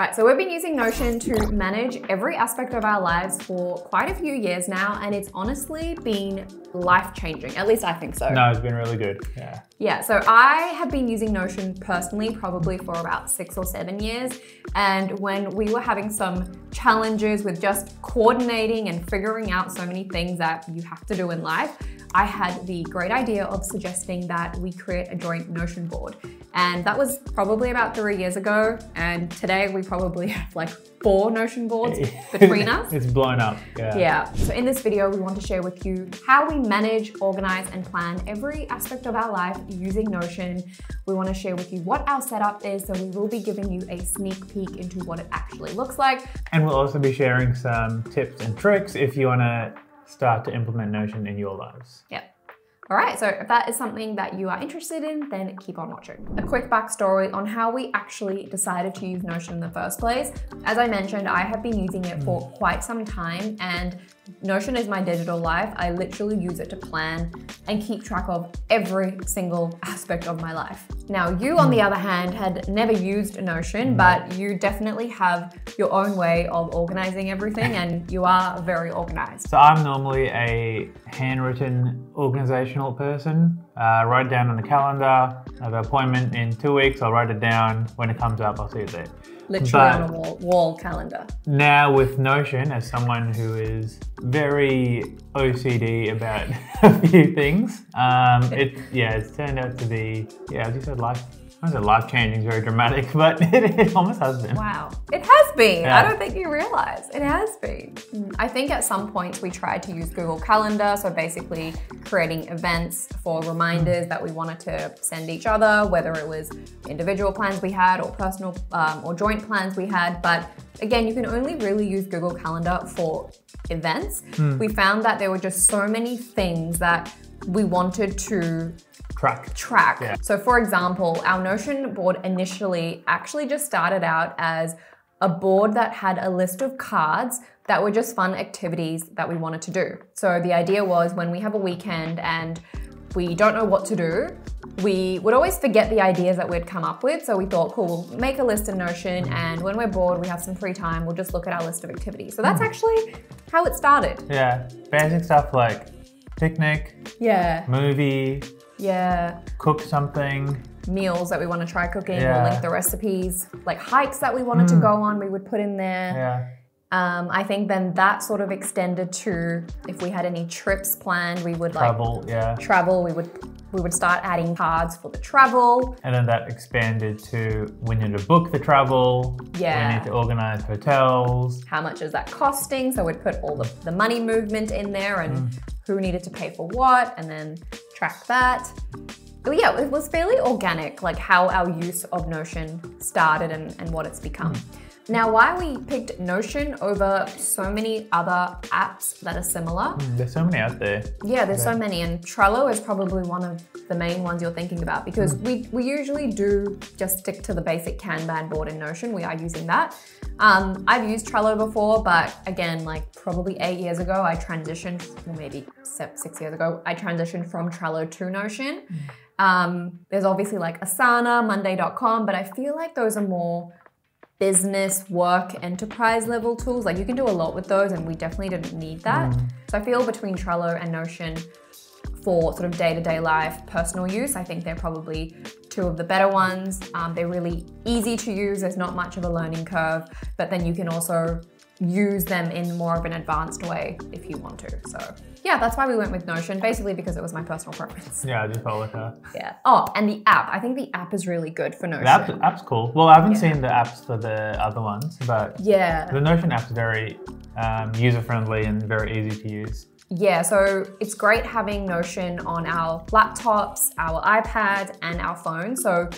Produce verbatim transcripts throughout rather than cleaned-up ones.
All right, so we've been using Notion to manage every aspect of our lives for quite a few years now, and it's honestly been life-changing. At least I think so. No, it's been really good, yeah. Yeah, so I have been using Notion personally probably for about six or seven years, and when we were having some challenges with just coordinating and figuring out so many things that you have to do in life, I had the great idea of suggesting that we create a joint Notion board. And that was probably about three years ago. And today we probably have like four Notion boards between us. It's blown up, yeah. Yeah, so in this video, we want to share with you how we manage, organize, and plan every aspect of our life using Notion. We want to share with you what our setup is, so we will be giving you a sneak peek into what it actually looks like. And we'll also be sharing some tips and tricks if you want to start to implement Notion in your lives. Yep. All right, so if that is something that you are interested in, then keep on watching. A quick backstory on how we actually decided to use Notion in the first place. As I mentioned, I have been using it for quite some time, and Notion is my digital life. I literally use it to plan and keep track of every single aspect of my life. Now, you on the other hand had never used Notion, but you definitely have your own way of organizing everything, and you are very organized. So I'm normally a handwritten organization person. Uh, write it down on the calendar. I have an appointment in two weeks. I'll write it down. When it comes up, I'll see it there. Literally but on a wall, wall calendar. Now with Notion, as someone who is very O C D about a few things, um, it yeah, it's turned out to be yeah, as you said, life. I said life changing is very dramatic, but it, it almost has been. Wow, it has been. Yeah. I don't think you realize it has been. I think at some points we tried to use Google Calendar, so basically creating events for reminders that we wanted to send each other, whether it was individual plans we had or personal um, or joint plans we had. But again, you can only really use Google Calendar for events. Mm. We found that there were just so many things that we wanted to Track. Track. Yeah. So for example, our Notion board initially actually just started out as a board that had a list of cards that were just fun activities that we wanted to do. So the idea was when we have a weekend and we don't know what to do, we would always forget the ideas that we'd come up with. So we thought, cool, we'll make a list in Notion, and when we're bored, we have some free time, we'll just look at our list of activities. So that's actually how it started. Yeah, basic stuff like picnic, yeah, movie, yeah, cook something, meals that we want to try cooking, yeah, we'll link the recipes, like hikes that we wanted mm. to go on, we would put in there. Yeah. Um, I think then that sort of extended to if we had any trips planned, we would travel, like yeah. travel, we would we would start adding cards for the travel. And then that expanded to we need to book the travel, yeah. we need to organize hotels. How much is that costing? So we'd put all the, the money movement in there and mm. who needed to pay for what, and then track that. But yeah, it was fairly organic, like how our use of Notion started and, and what it's become. Mm. Now, why we picked Notion over so many other apps that are similar. Mm, there's so many out there. Yeah, there's yeah. so many, and Trello is probably one of the main ones you're thinking about, because mm. we, we usually do just stick to the basic Kanban board in Notion. We are using that. Um, I've used Trello before, but again, like probably eight years ago, I transitioned, or maybe six years ago, I transitioned from Trello to Notion. Um, there's obviously like Asana, Monday dot com, but I feel like those are more business, work, enterprise level tools. Like you can do a lot with those, and we definitely didn't need that. Mm. So I feel between Trello and Notion for sort of day-to-day life, personal use, I think they're probably two of the better ones. Um, they're really easy to use. There's not much of a learning curve, but then you can also use them in more of an advanced way if you want to. So yeah, that's why we went with Notion, basically because it was my personal preference. Yeah, I just follow her. Yeah. Oh, and the app. I think the app is really good for Notion. The app, app's cool. Well, I haven't yeah. seen the apps for the other ones, but yeah, the Notion app's very um, user-friendly and very easy to use. Yeah, so it's great having Notion on our laptops, our iPads, and our phones. So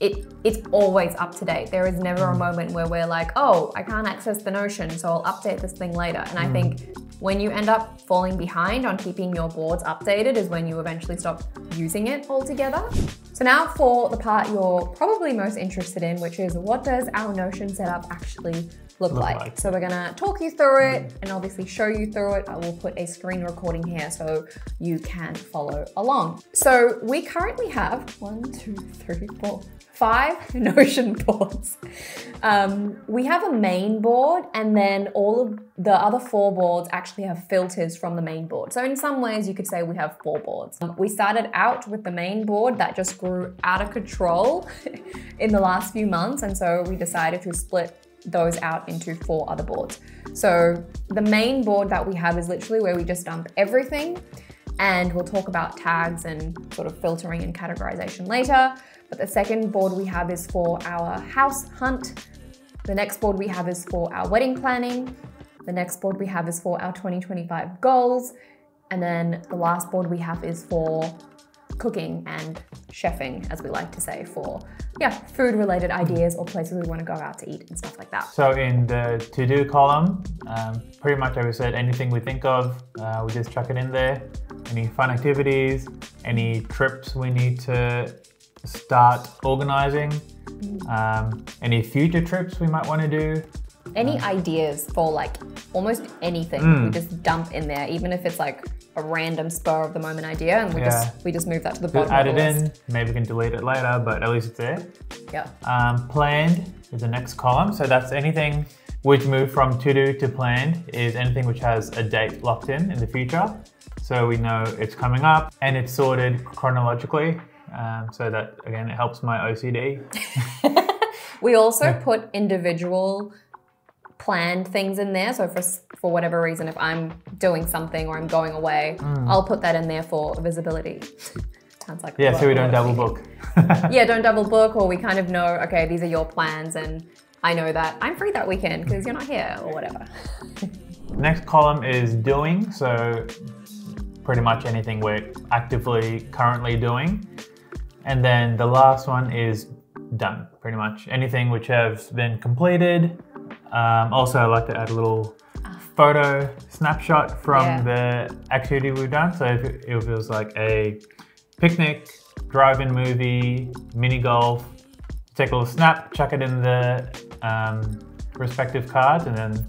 it it's always up to date. There is never a moment where we're like, oh, I can't access the Notion, so I'll update this thing later. And I think when you end up falling behind on keeping your boards updated is when you eventually stop using it altogether. So now for the part you're probably most interested in, which is what does our Notion setup actually look, look like? like? So we're gonna talk you through it and obviously show you through it. I will put a screen recording here so you can follow along. So we currently have one, two, three, four, five Notion boards. Um, we have a main board, and then all of the other four boards actually have filters from the main board. So in some ways you could say we have four boards. Um, we started out with the main board that just grew out of control in the last few months. And so we decided to split those out into four other boards. So the main board that we have is literally where we just dump everything, and we'll talk about tags and sort of filtering and categorization later. But the second board we have is for our house hunt. The next board we have is for our wedding planning. The next board we have is for our twenty twenty-five goals. And then the last board we have is for cooking and chefing, as we like to say, for yeah, food-related ideas or places we want to go out to eat and stuff like that. So in the to-do column, um, pretty much I said anything we think of, uh, we just chuck it in there. Any fun activities, any trips we need to start organizing, um, any future trips we might want to do. Any um, ideas for like almost anything mm. we just dump in there, even if it's like a random spur of the moment idea, and we yeah. just we just move that to the bottom. Add it in, maybe we can delete it later, but at least it's there. Yeah. Um, planned is the next column, so that's anything which moved from to-do to planned is anything which has a date locked in in the future, so we know it's coming up, and it's sorted chronologically. Um, so that, again, it helps my O C D. We also put individual planned things in there. So for, for whatever reason, if I'm doing something or I'm going away, mm. I'll put that in there for visibility. Sounds like yeah, so we don't double book. Yeah, don't double book, or we kind of know, okay, these are your plans, and I know that I'm free that weekend because you're not here or whatever. Next column is doing. So pretty much anything we're actively currently doing. And then the last one is done, pretty much. Anything which has been completed. Um, also, I like to add a little photo snapshot from yeah. the activity we've done. So if it, if it was like a picnic, drive-in movie, mini golf, take a little snap, chuck it in the um, respective cards, and then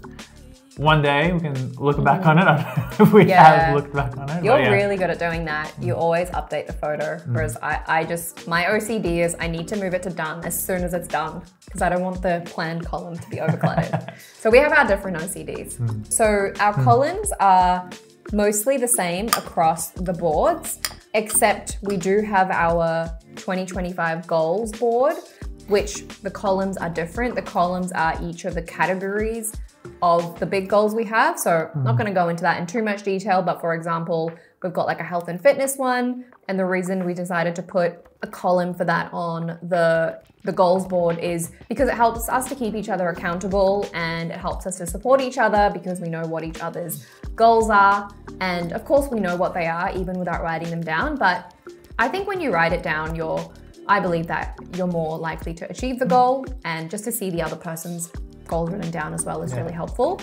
one day we can look back on it. I don't know if we yeah. have looked back on it. You're yeah. really good at doing that. You always update the photo. Whereas mm. I, I just, my O C D is I need to move it to done as soon as it's done, because I don't want the planned column to be overcluttered. So we have our different O C Ds. Mm. So our mm. columns are mostly the same across the boards, except we do have our twenty twenty-five goals board, which the columns are different. The columns are each of the categories of the big goals we have. So I'm not going to go into that in too much detail, but for example, we've got like a health and fitness one. And the reason we decided to put a column for that on the, the goals board is because it helps us to keep each other accountable, and it helps us to support each other because we know what each other's goals are. And of course we know what they are even without writing them down. But I think when you write it down, you're, I believe that you're more likely to achieve the goal, and just to see the other person's goals written down as well is yeah. really helpful.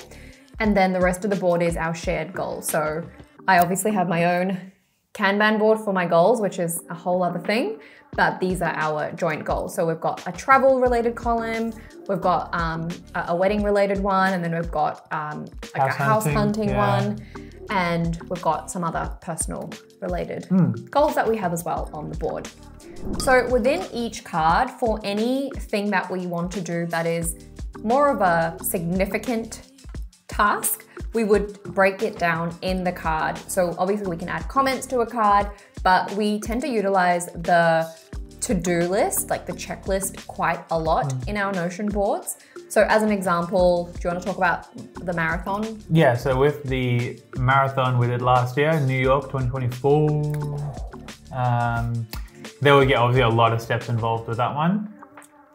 And then the rest of the board is our shared goals. So I obviously have my own Kanban board for my goals, which is a whole other thing, but these are our joint goals. So we've got a travel related column, we've got um, a, a wedding related one, and then we've got um, like house a hunting, house hunting yeah. one, and we've got some other personal related mm. goals that we have as well on the board. So within each card, for anything that we want to do that is more of a significant task, we would break it down in the card. So obviously we can add comments to a card, but we tend to utilize the to-do list, like the checklist, quite a lot mm. in our Notion boards. So as an example, do you want to talk about the marathon? Yeah, so with the marathon we did last year, New York twenty twenty-four, um, there we get obviously a lot of steps involved with that one.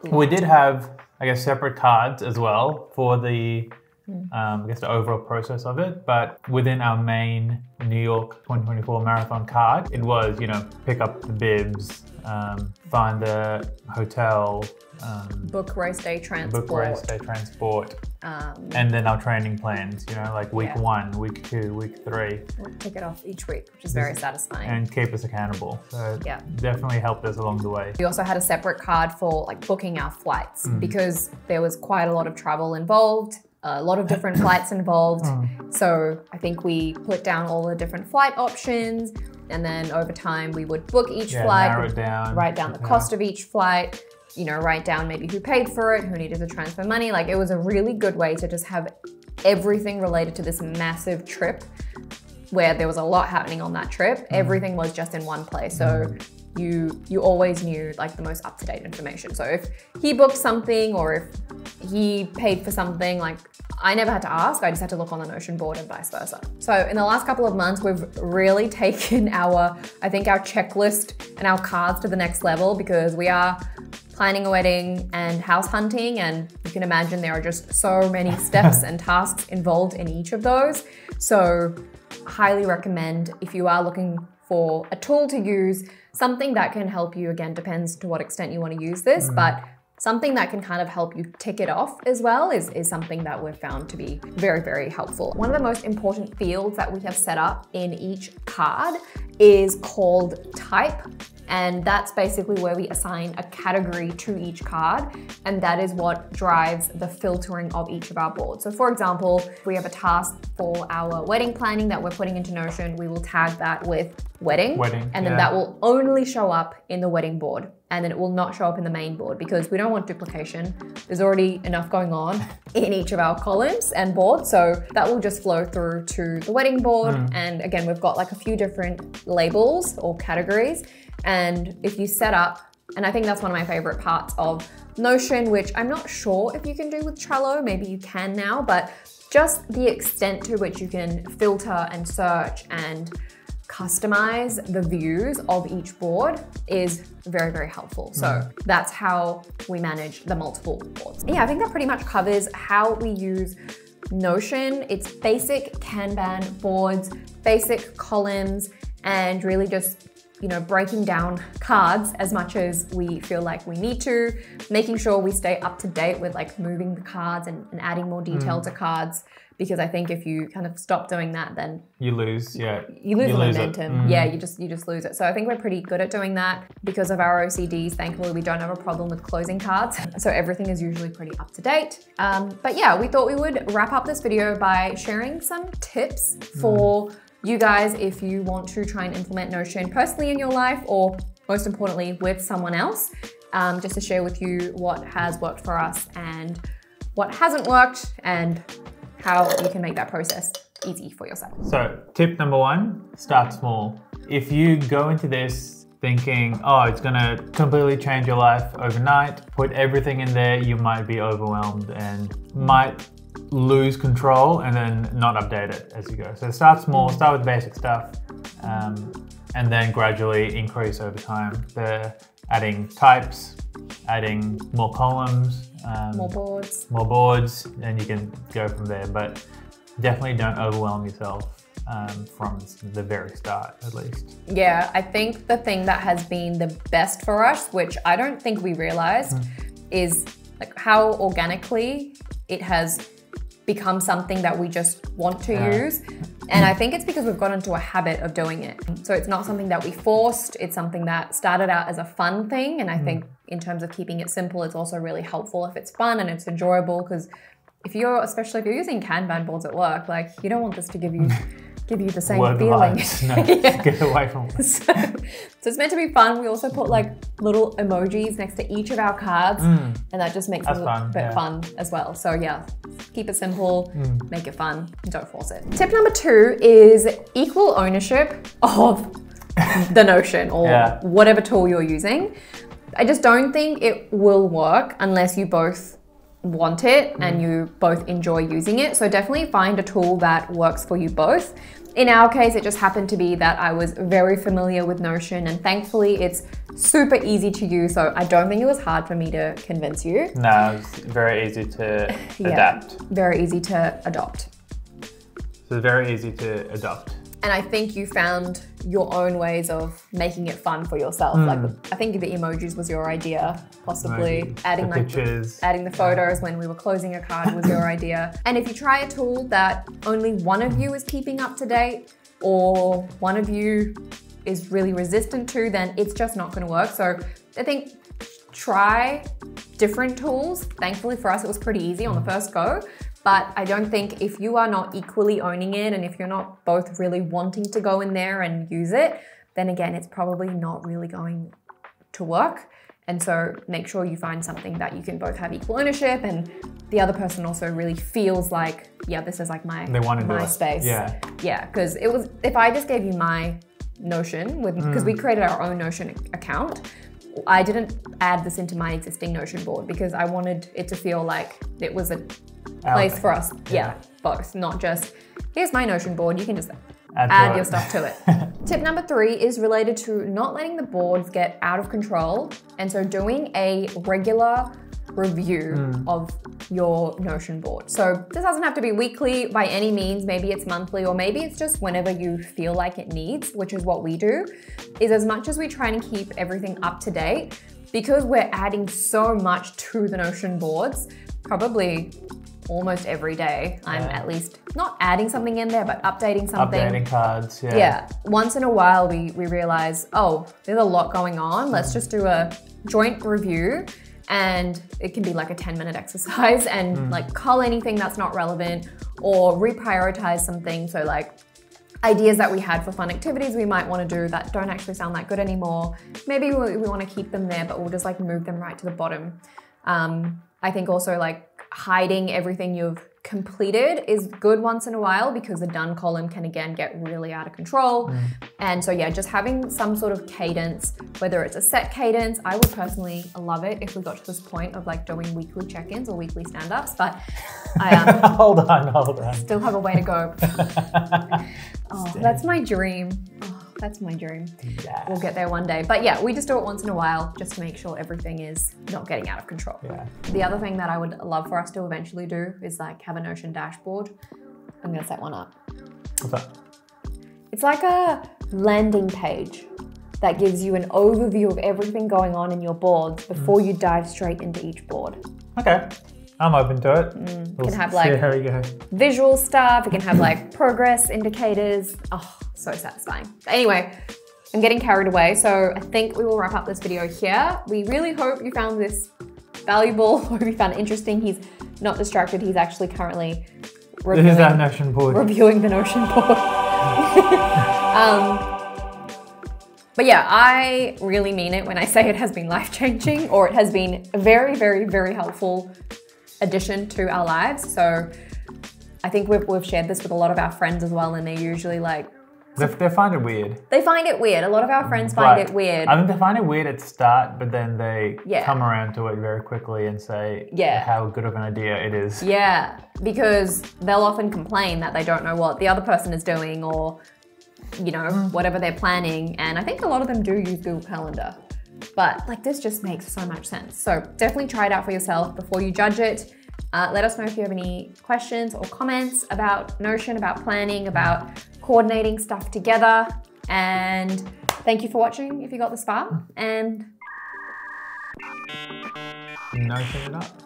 Ooh. We did have, I guess, separate cards as well for the mm. um, I guess the overall process of it. But within our main New York twenty twenty-four marathon card, it was, you know, pick up the bibs, um, find the hotel, um, book race day transport, book race day transport, um, and then our training plans. You know, like week yeah. one, week two, week three. We'll pick it off each week, which is very satisfying and keep us accountable. So yeah, definitely helped us along the way. We also had a separate card for like booking our flights mm. because there was quite a lot of travel involved. A lot of different flights involved. Mm. So I think we put down all the different flight options, and then over time we would book each yeah, flight, narrow it down, write down the yeah. cost of each flight, you know, write down maybe who paid for it, who needed to transfer money. Like it was a really good way to just have everything related to this massive trip where there was a lot happening on that trip. Mm. Everything was just in one place. So mm. you you always knew like the most up-to-date information. So if he booked something or if he paid for something, like I never had to ask, I just had to look on the Notion board and vice versa. So in the last couple of months, we've really taken our, I think our checklist and our cards to the next level, because we are planning a wedding and house hunting, and you can imagine there are just so many steps and tasks involved in each of those. So highly recommend if you are looking for a tool to use, something that can help you, again, depends to what extent you want to use this, mm. but something that can kind of help you tick it off as well is, is something that we've found to be very, very helpful. One of the most important fields that we have set up in each card is called type. And that's basically where we assign a category to each card. And that is what drives the filtering of each of our boards. So for example, if we have a task for our wedding planning that we're putting into Notion, we will tag that with wedding. Wedding, and then yeah. that will only show up in the wedding board. And then it will not show up in the main board, because we don't want duplication. There's already enough going on in each of our columns and boards. So that will just flow through to the wedding board. Mm. And again, we've got like a few different labels or categories. And if you set up, and I think that's one of my favorite parts of Notion, which I'm not sure if you can do with Trello, maybe you can now, but just the extent to which you can filter and search and customize the views of each board is very, very helpful. So mm. that's how we manage the multiple boards. Yeah, I think that pretty much covers how we use Notion. It's basic Kanban boards, basic columns, and really just, you know, breaking down cards as much as we feel like we need to, making sure we stay up to date with like moving the cards and, and adding more detail mm. to cards, because I think if you kind of stop doing that, then you lose, yeah. You lose you the lose momentum. Mm. Yeah, you just you just lose it. So I think we're pretty good at doing that. Because of our O C Ds, thankfully we don't have a problem with closing cards. So everything is usually pretty up to date. Um, but yeah, we thought we would wrap up this video by sharing some tips for mm. you guys, if you want to try and implement Notion personally in your life, or most importantly with someone else, um, just to share with you what has worked for us and what hasn't worked, and how you can make that process easy for yourself. So tip number one, start small. If you go into this thinking, oh, it's gonna completely change your life overnight, put everything in there, you might be overwhelmed and might lose control and then not update it as you go. So start small, start with basic stuff, um, and then gradually increase over time. They're adding types, adding more columns, um, more boards, more boards, and you can go from there. But definitely don't overwhelm yourself um, from the very start, at least. Yeah, I think the thing that has been the best for us, which I don't think we realized, mm. is like how organically it has become something that we just want to yeah. use. And I think it's because we've got into a habit of doing it. So it's not something that we forced, it's something that started out as a fun thing. And I mm. think in terms of keeping it simple, it's also really helpful if it's fun and it's enjoyable, because if you're, especially if you're using Kanban boards at work, like you don't want this to give you give you the same Word feeling. No, yeah. Get away from it. So, so it's meant to be fun. We also put like little emojis next to each of our cards, mm. and that just makes That's it a bit yeah. fun as well. So yeah, keep it simple, mm. make it fun, don't force it. Tip number two is equal ownership of the Notion or yeah. whatever tool you're using. I just don't think it will work unless you both want it and you both enjoy using it. So definitely find a tool that works for you both. In our case, it just happened to be that I was very familiar with Notion, and thankfully it's super easy to use. So I don't think it was hard for me to convince you. No, it's very easy to yeah, adapt. Very easy to adopt. So it's very easy to adopt. And I think you found your own ways of making it fun for yourself. Mm. Like I think the emojis was your idea, possibly. Emojis, adding the like pictures. The, adding the photos yeah. when we were closing a card was your idea. And if you try a tool that only one of you is keeping up to date, or one of you is really resistant to, then it's just not going to work. So I think try different tools. Thankfully for us, it was pretty easy on the first go. But I don't think if you are not equally owning it, and if you're not both really wanting to go in there and use it, then again, it's probably not really going to work. And so make sure you find something that you can both have equal ownership, and the other person also really feels like, yeah, this is like my, they want to my do space. Yeah, yeah. Because it was, if I just gave you my Notion, with because mm. we created our own Notion account, I didn't add this into my existing Notion board because I wanted it to feel like it was a place for us, yeah. yeah, both, not just, here's my Notion board, you can just add, add your stuff to it. Tip number three is related to not letting the boards get out of control, and so doing a regular review mm. of your Notion board. So this doesn't have to be weekly by any means, maybe it's monthly, or maybe it's just whenever you feel like it needs, which is what we do, is as much as we try and keep everything up to date, because we're adding so much to the Notion boards, probably almost every day, I'm yeah. at least not adding something in there, but updating something. Updating cards, yeah. Yeah, once in a while we, we realize, oh, there's a lot going on, let's just do a joint review. And it can be like a ten minute exercise, and mm. like cull anything that's not relevant or reprioritize something. So like ideas that we had for fun activities we might want to do that don't actually sound that good anymore. Maybe we, we want to keep them there, but we'll just like move them right to the bottom. Um, I think also like hiding everything you've completed is good once in a while, because the done column can again get really out of control. Mm. And so yeah, just having some sort of cadence, whether it's a set cadence. I would personally love it if we got to this point of like doing weekly check-ins or weekly stand-ups, but I um, hold on, hold on. Still have a way to go. Oh, that's my dream. Oh, that's my dream. Yeah. We'll get there one day. But yeah, we just do it once in a while just to make sure everything is not getting out of control. Yeah. The other thing that I would love for us to eventually do is like have a Notion dashboard. I'm gonna set one up. What's that? It's like a landing page that gives you an overview of everything going on in your boards before mm. you dive straight into each board. Okay, I'm open to it. Mm. We'll you can have like how you go. visual stuff, you can have like progress indicators. Oh, so satisfying. Anyway, I'm getting carried away, so I think we will wrap up this video here. We really hope you found this valuable, hope you found it interesting. He's not distracted, he's actually currently reviewing, this is our Notion board. reviewing the Notion board. um, but yeah, I really mean it when I say it has been life-changing, or it has been a very, very, very helpful addition to our lives. So I think we've, we've shared this with a lot of our friends as well, and they're usually like... They, they find it weird. They find it weird. A lot of our friends find right. it weird. I think they find it weird at start, but then they yeah. come around to it very quickly and say yeah. how good of an idea it is. Yeah, because they'll often complain that they don't know what the other person is doing, or you know, mm. whatever they're planning. And I think a lot of them do use Google Calendar, but like this just makes so much sense. So definitely try it out for yourself before you judge it. Uh, let us know if you have any questions or comments about Notion, about planning, about coordinating stuff together. And thank you for watching if you got this far. And Notion it up.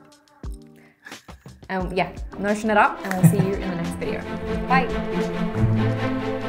Um, yeah, Notion it up, and we'll see you in the next video. Bye.